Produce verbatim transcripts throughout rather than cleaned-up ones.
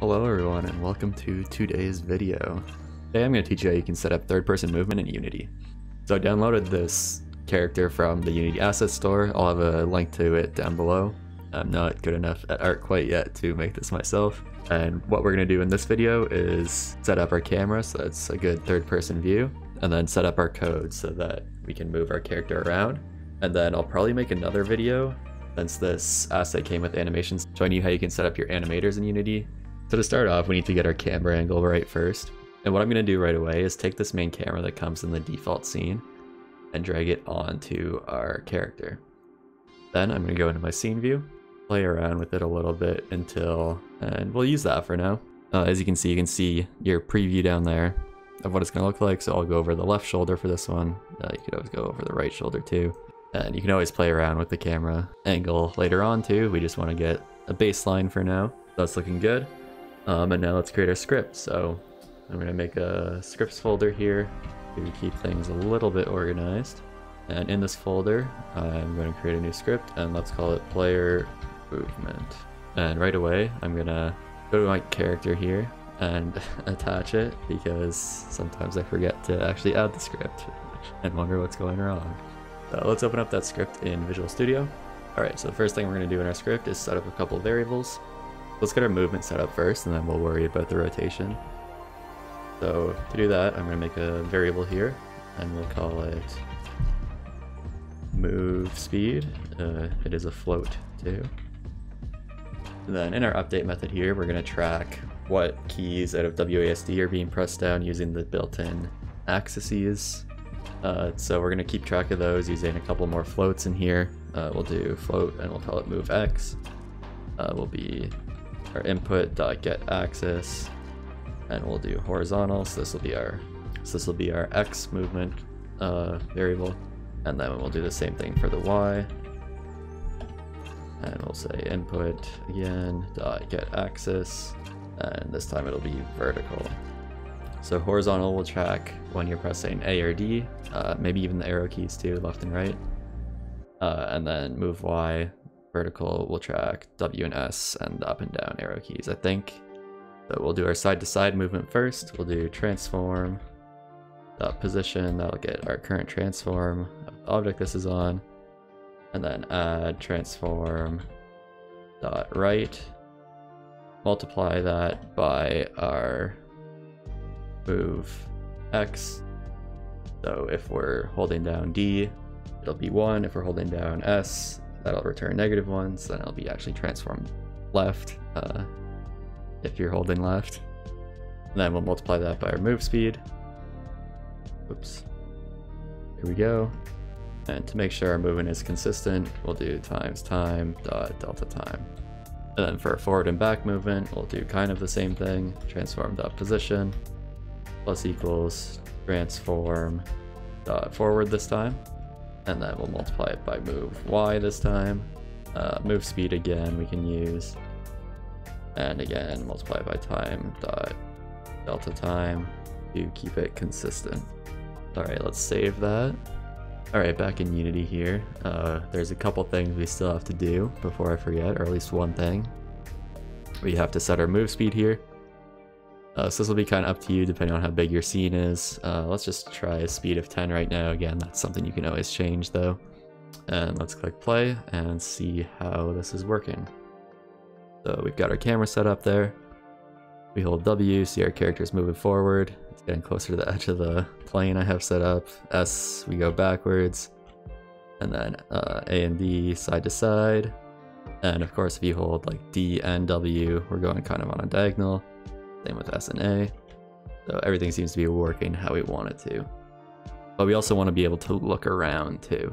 Hello everyone and welcome to today's video. Today I'm going to teach you how you can set up third-person movement in Unity. So I downloaded this character from the Unity Asset Store. I'll have a link to it down below. I'm not good enough at art quite yet to make this myself. And what we're going to do in this video is set up our camera so that's a good third-person view, and then set up our code so that we can move our character around. And then I'll probably make another video since this asset came with animations showing you how you can set up your animators in Unity. So to start off, we need to get our camera angle right first. And what I'm going to do right away is take this main camera that comes in the default scene and drag it onto our character. Then I'm going to go into my scene view, play around with it a little bit until, and we'll use that for now. Uh, as you can see, you can see your preview down there of what it's going to look like. So I'll go over the left shoulder for this one. Uh, you could always go over the right shoulder too. And you can always play around with the camera angle later on too. We just want to get a baseline for now. That's looking good. Um, and now let's create our script. So I'm going to make a scripts folder here to keep things a little bit organized. And in this folder, I'm going to create a new script and let's call it player movement. And right away, I'm going to go to my character here and attach it because sometimes I forget to actually add the script and wonder what's going wrong. So let's open up that script in Visual Studio. All right, so the first thing we're going to do in our script is set up a couple of variables. Let's get our movement set up first, and then we'll worry about the rotation. So to do that, I'm going to make a variable here, and we'll call it move speed. Uh, it is a float too. And then in our update method here, we're going to track what keys out of W A S D are being pressed down using the built-in axes. Uh, so we're going to keep track of those using a couple more floats in here. Uh, we'll do float, and we'll call it move x. Uh, will be our input.getAxis, and we'll do horizontal, so this will be our so this will be our x movement uh, variable, and then we'll do the same thing for the y, and we'll say input again dot get axis, and this time it'll be vertical. So horizontal will track when you're pressing A or D, uh, maybe even the arrow keys too, left and right, uh, and then move y. Vertical will track W and S and the up and down arrow keys, I think. So we'll do our side to side movement first. We'll do transform dot position. That'll get our current transform of the object this is on, and then add transform dot right. Multiply that by our move X. So if we're holding down D, it'll be one. If we're holding down S, that'll return negative ones, then it'll be actually transformed left, uh, if you're holding left. And then we'll multiply that by our move speed. Oops. Here we go. And to make sure our movement is consistent, we'll do times time dot delta time. And then for our forward and back movement, we'll do kind of the same thing, transform dot position plus equals transform dot forward this time. And then we'll multiply it by move y this time. Uh, move speed again we can use. And again, multiply by time dot delta time to keep it consistent. All right, let's save that. All right, back in Unity here. Uh, there's a couple things we still have to do before I forget, or at least one thing. We have to set our move speed here. Uh, so this will be kind of up to you depending on how big your scene is. Uh, let's just try a speed of ten right now. Again, that's something you can always change though. And let's click play and see how this is working. So we've got our camera set up there. We hold W, see our character's moving forward. It's getting closer to the edge of the plane I have set up. S, we go backwards. And then uh, A and D side to side. And of course, if you hold like D and W, we're going kind of on a diagonal. Same with S and A. So everything seems to be working how we want it to. But we also want to be able to look around too.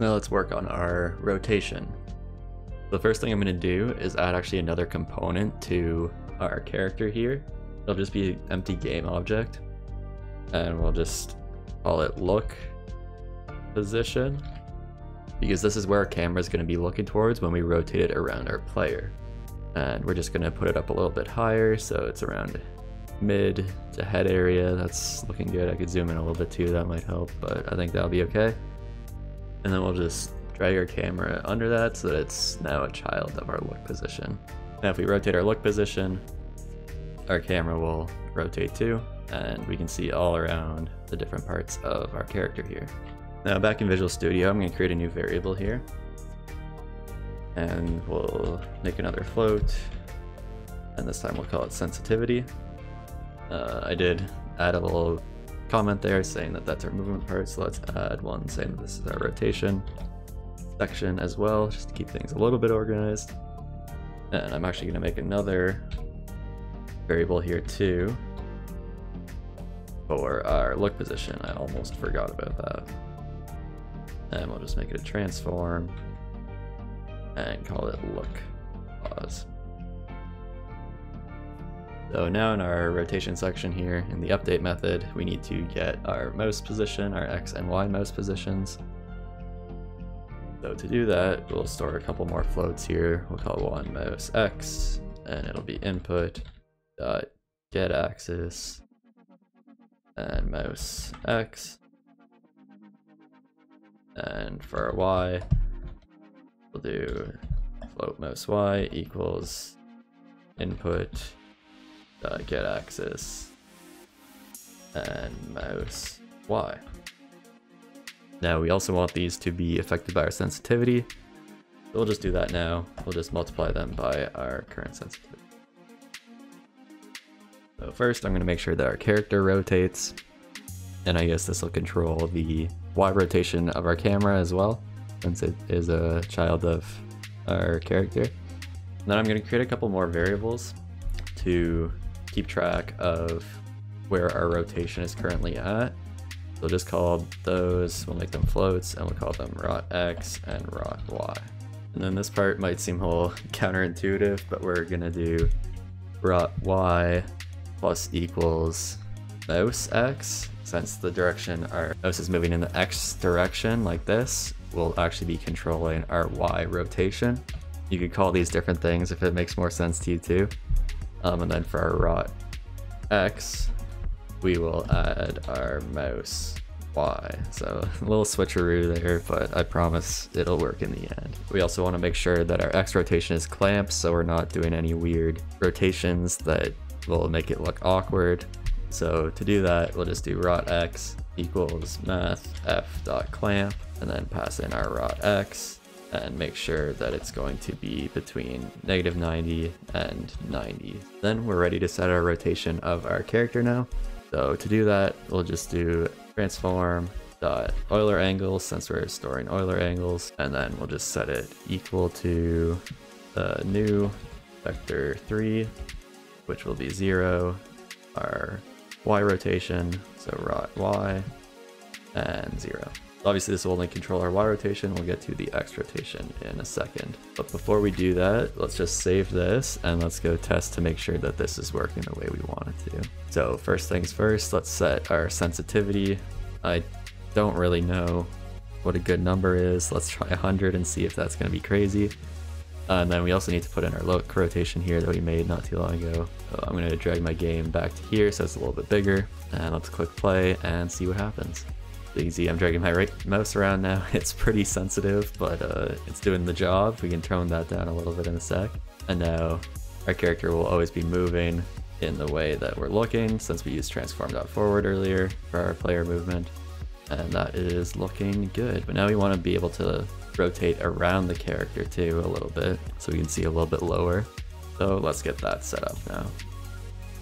Now let's work on our rotation. The first thing I'm going to do is add actually another component to our character here. It'll just be an empty game object. And we'll just call it look position, because this is where our camera is going to be looking towards when we rotate it around our player. And we're just going to put it up a little bit higher, so it's around mid to head area. That's looking good. I could zoom in a little bit too, that might help, but I think that'll be okay. And then we'll just drag our camera under that so that it's now a child of our look position. Now if we rotate our look position, our camera will rotate too, and we can see all around the different parts of our character here. Now back in Visual Studio, I'm going to create a new variable here, and we'll make another float, and this time we'll call it sensitivity. Uh, I did add a little comment there saying that that's our movement part, so let's add one saying that this is our rotation section as well, just to keep things a little bit organized. And I'm actually going to make another variable here too for our look position. I almost forgot about that. And we'll just make it a transform and call it look pause. So now in our rotation section here, in the update method, we need to get our mouse position, our X and Y mouse positions. So to do that, we'll store a couple more floats here. We'll call one mouse X, and it'll be input dot get axis and mouse X. And for our Y, we'll do float mouse Y equals input Uh, get axis and mouse Y. Now we also want these to be affected by our sensitivity. We'll just do that now. We'll just multiply them by our current sensitivity. So first I'm going to make sure that our character rotates, and I guess this will control the Y rotation of our camera as well, since it is a child of our character. And then I'm going to create a couple more variables to keep track of where our rotation is currently at. We'll just call those, we'll make them floats, and we'll call them rot X and rot Y. And then this part might seem a little counterintuitive, but we're gonna do rot Y plus equals mouse X. Since the direction our mouse is moving in the X direction like this, we'll actually be controlling our Y rotation. You could call these different things if it makes more sense to you too. Um, and then for our rot X, we will add our mouse Y. So a little switcheroo there, but I promise it'll work in the end. We also want to make sure that our X rotation is clamped, so we're not doing any weird rotations that will make it look awkward. So to do that, we'll just do rot X equals math f dot clamp, and then pass in our rot X, and make sure that it's going to be between negative ninety and ninety. Then we're ready to set our rotation of our character now. So to do that, we'll just do transform dot Euler angles, since we're storing Euler angles, and then we'll just set it equal to the new vector three, which will be zero, our Y rotation, so rot Y, and zero. Obviously this will only control our Y rotation. We'll get to the X rotation in a second. But before we do that, let's just save this and let's go test to make sure that this is working the way we want it to. So first things first, let's set our sensitivity. I don't really know what a good number is. Let's try one hundred and see if that's going to be crazy. And then we also need to put in our look rotation here that we made not too long ago. So I'm going to drag my game back to here so it's a little bit bigger. And let's click play and see what happens. You can see I'm dragging my right mouse around now. It's pretty sensitive, but uh, it's doing the job. We can tone that down a little bit in a sec. And now our character will always be moving in the way that we're looking, since we used transform.forward earlier for our player movement. And that is looking good. But now we want to be able to rotate around the character too a little bit, so we can see a little bit lower. So let's get that set up now.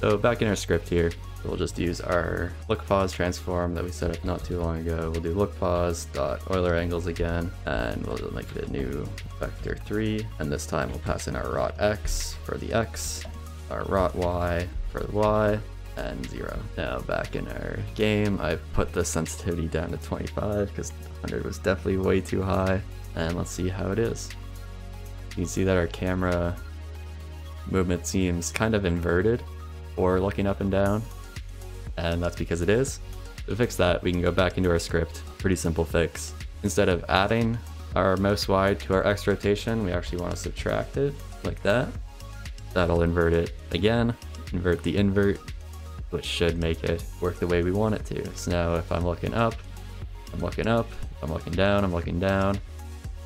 So back in our script here, we'll just use our look pause transform that we set up not too long ago. We'll do look pause dot Euler angles again, and we'll make it a new vector three. And this time we'll pass in our rot X for the X, our rot Y for the Y, and zero. Now back in our game, I put the sensitivity down to twenty-five because one hundred was definitely way too high. And let's see how it is. You can see that our camera movement seems kind of inverted or looking up and down. And that's because it is. To fix that, we can go back into our script. Pretty simple fix. Instead of adding our mouse Y to our X rotation, we actually want to subtract it like that. That'll invert it again, invert the invert, which should make it work the way we want it to. So now if I'm looking up, I'm looking up, if I'm looking down, I'm looking down.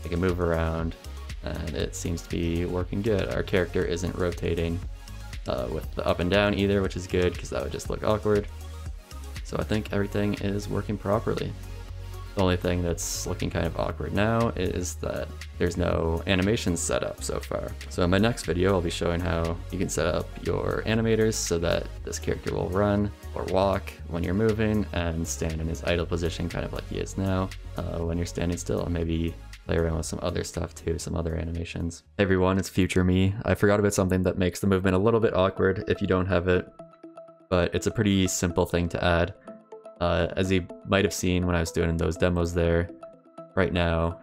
I can move around and it seems to be working good. Our character isn't rotating uh, with the up and down either, which is good because that would just look awkward. So I think everything is working properly. The only thing that's looking kind of awkward now is that there's no animations set up so far. So in my next video, I'll be showing how you can set up your animators so that this character will run or walk when you're moving and stand in his idle position, kind of like he is now, uh, when you're standing still, and maybe play around with some other stuff too, some other animations. Hey everyone, it's future me. I forgot about something that makes the movement a little bit awkward if you don't have it, but it's a pretty simple thing to add. Uh, as you might have seen when I was doing those demos there, right now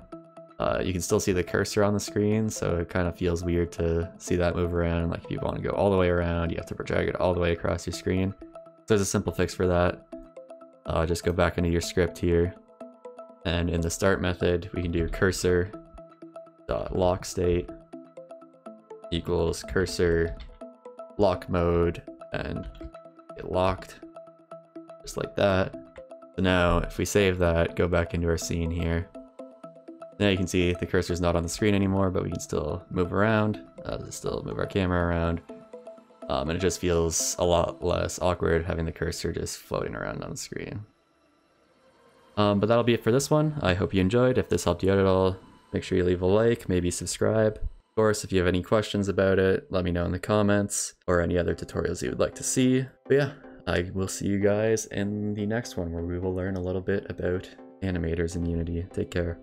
uh, you can still see the cursor on the screen, so it kind of feels weird to see that move around. Like if you want to go all the way around, you have to drag it all the way across your screen. So there's a simple fix for that. Uh, just go back into your script here, and in the start method we can do cursor dot lock state equals cursor lock mode and get locked. Just like that. So now if we save that, go back into our scene here. Now you can see the cursor's not on the screen anymore, but we can still move around, uh, still move our camera around. Um, and it just feels a lot less awkward having the cursor just floating around on the screen. Um, but that'll be it for this one. I hope you enjoyed. If this helped you out at all, make sure you leave a like, maybe subscribe. Of course, if you have any questions about it, let me know in the comments, or any other tutorials you would like to see. But yeah. I will see you guys in the next one where we will learn a little bit about animators in Unity. Take care.